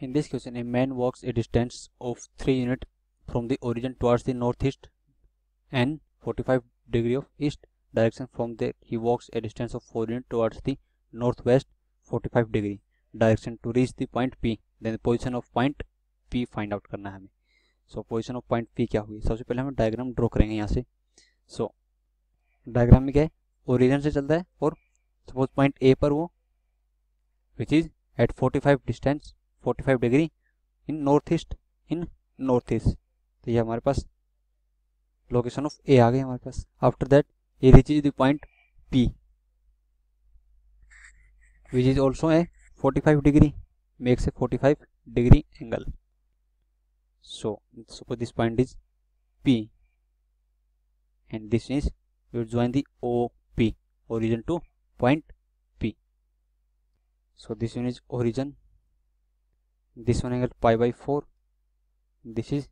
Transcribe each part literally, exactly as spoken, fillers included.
In this question, a man walks a distance of three units from the origin towards the northeast and forty-five degree of east direction. From there, he walks a distance of four units towards the northwest forty-five degree direction to reach the point P. Then the position of point P find out करना है हमें. So position of point P क्या होगी? सबसे पहले हम diagram draw करेंगे यहाँ से. So डायग्राम में क्या है? ओरिजिन से चलता है और सपोज पॉइंट A पर वो which is at forty-five distance forty-five degree in north east in north east. तो ये हमारे पास लोकेशन ऑफ A आ गई हमारे पास. आफ्टर दैट ये reach is the point P which is also a forty-five degree makes a forty-five degree angle. So suppose this point is P and this is we will join the O P origin to point P. So this one is origin, this one angle pi by four, this is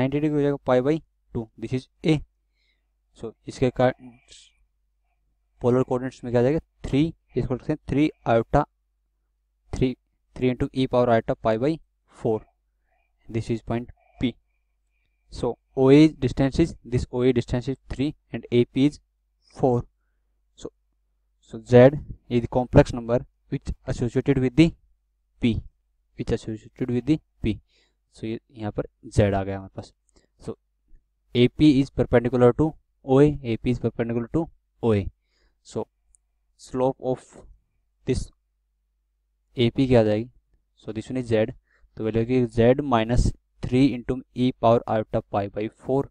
ninety degree हो जाएगा pi by two, this is A. So इसके polar coordinates में क्या जाएगा three, इसको लिखते हैं three iota three three into e power iota pi by four. This is point P. So O A distance is this O A distance is three and A P is four. So so Z is the complex number which associated with the P, which associated with the P. So यहाँ पर Z आ गया हमारे पास. So A P is perpendicular to O A. A P is perpendicular to O A. So slope of this A P क्या आ जाएगी? So this one is Z. तो value की z minus three into e power iota pi by four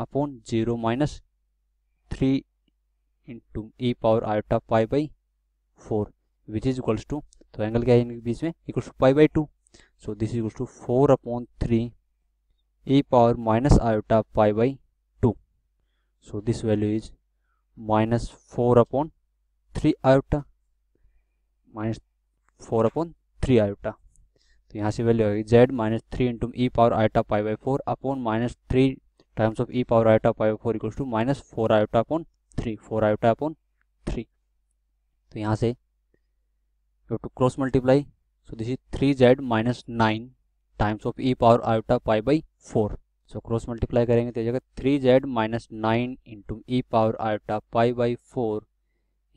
upon zero minus three into e power iota pi by four which is equals to. तो angle क्या है इनके बीच में equals to pi by two. So this equals to four upon three e power minus iota pi by two. So this value is minus four upon three iota minus four upon three iota. तो यहाँ से value आएगी z minus three into e power iota pi by four upon minus three times of e power iota pi by four equals to minus four iota upon three four iota upon three. तो यहाँ से to cross multiply. So this is three z minus nine times of e power iota pi by four. So cross multiply करेंगे तो जाएगा three z minus nine into e power iota pi by four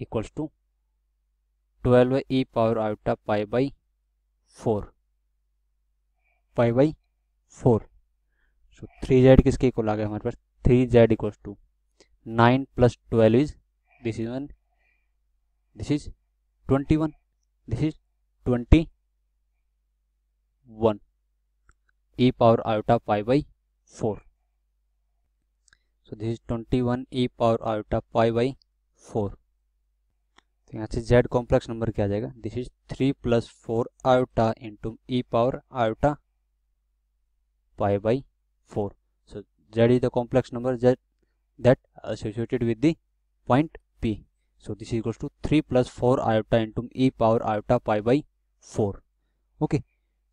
equals to twelve e power iota pi by four pi by four. So three z किसके equal आ गया हमारे पास three z equals to nine plus twelve is this is one this is twenty one this is twenty one e power iota pi by four. So this is twenty one e power iota pi by four. तो यहाँ से z complex number क्या आ जाएगा this is three plus four iota into e power iota pi by four. So Z is the complex number Z that associated with the point P. So this is equals to three plus four iota into e power iota pi by four. Okay.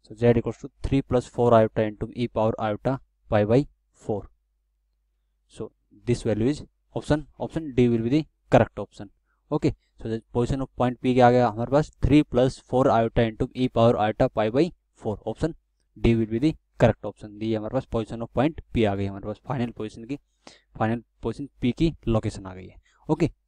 So Z equals to three plus four iota into e power iota pi by four. So this value is option option D will be the correct option. Okay. So the position of point P क्या आ गया हमारे पास three plus four iota into e power iota pi by four. Option D will be the correct option दी हमारे पास. Position of point P आ गई हमारे पास फाइनल पोजीशन की फाइनल पोजीशन पी की लोकेशन आ गई है. ओके.